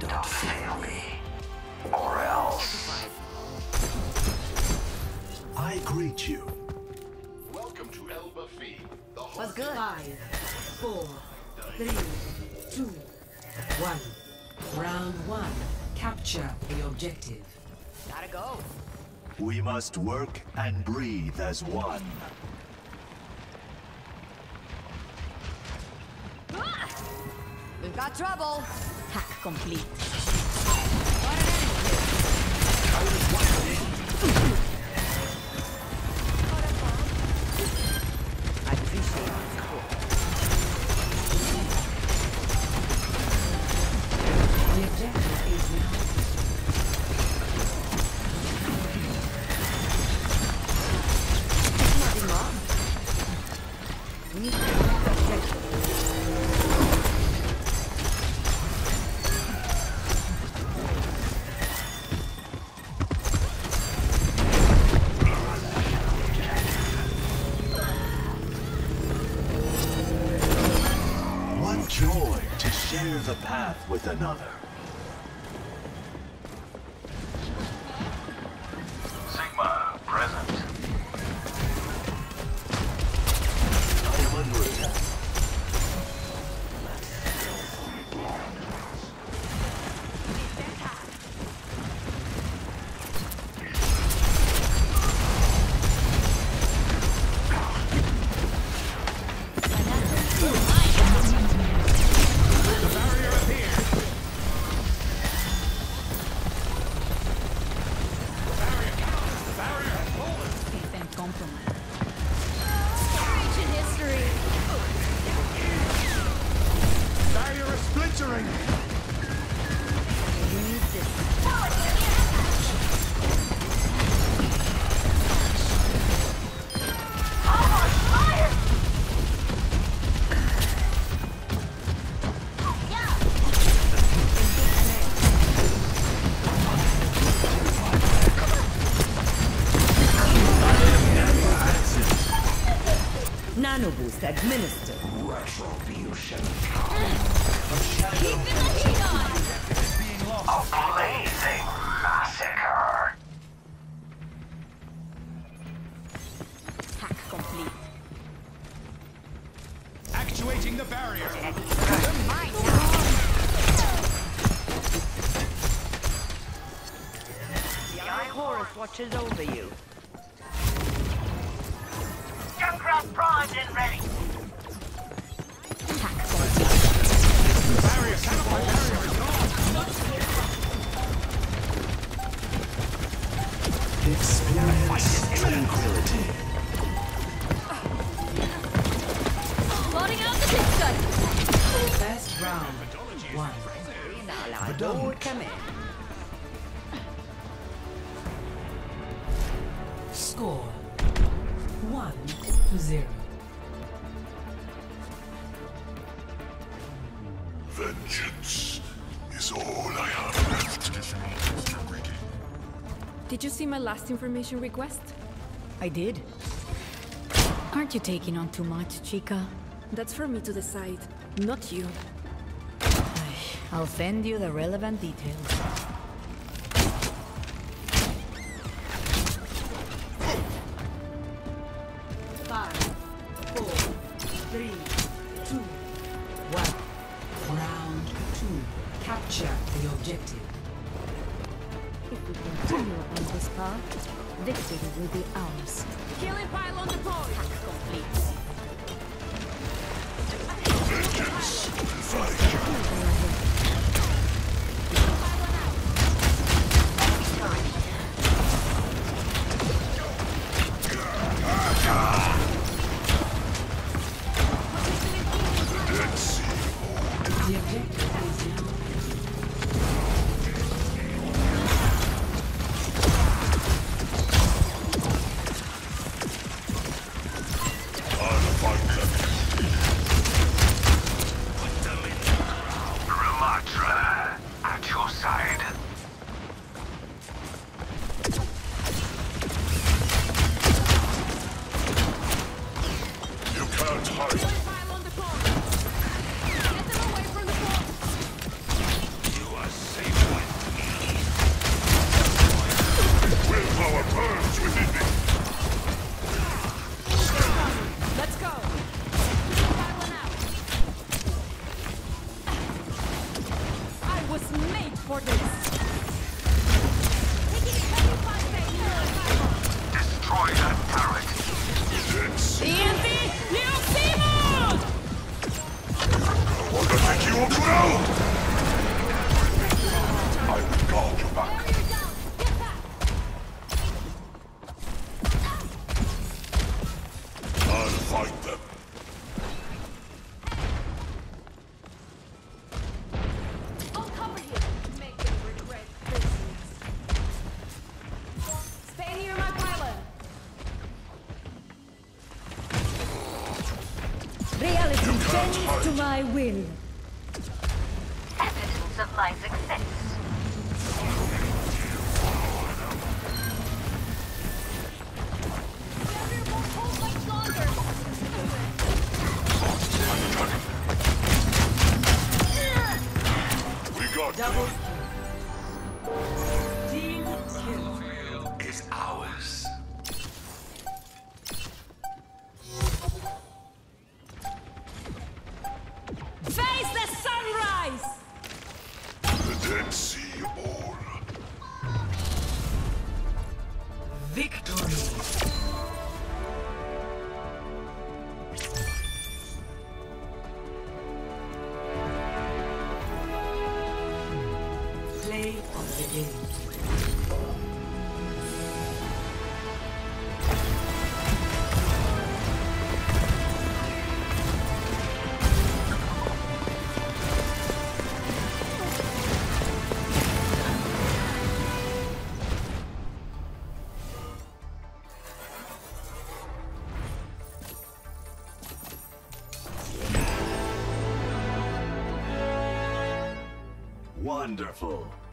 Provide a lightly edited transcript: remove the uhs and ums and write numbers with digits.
Don't fail me, or else. I greet you. Welcome to Elba Fee. What's good? 5, 4, 3, 2, 1. Round 1. Capture the objective. Gotta go. We must work and breathe as one. We've got trouble. Hack complete. What an enemy! I appreciate it. Cool. The objective is now. The path with another. Sigma present. I am under attack. Nanoboost administered. Retribution. Keep the machine on! A blazing massacre. Hack complete. Actuating the barrier. The Eye Horus watches over you. Primed and ready. Barrier, barrier, experience tranquility. Loading out the pistol. First round. 1. Don't come in. Score. 1-0. Vengeance is all I have left. Did you see my last information request? I did. Aren't you taking on too much, Chica? That's for me to decide, not you. I'll send you the relevant details. Victory will be ours. Killing pylon deployed. Hack complete. Vengeance will find you. The Dead Sea Order. The objective is now. You are To my will. Evidence of my success. We got double team kill is ours. Wonderful.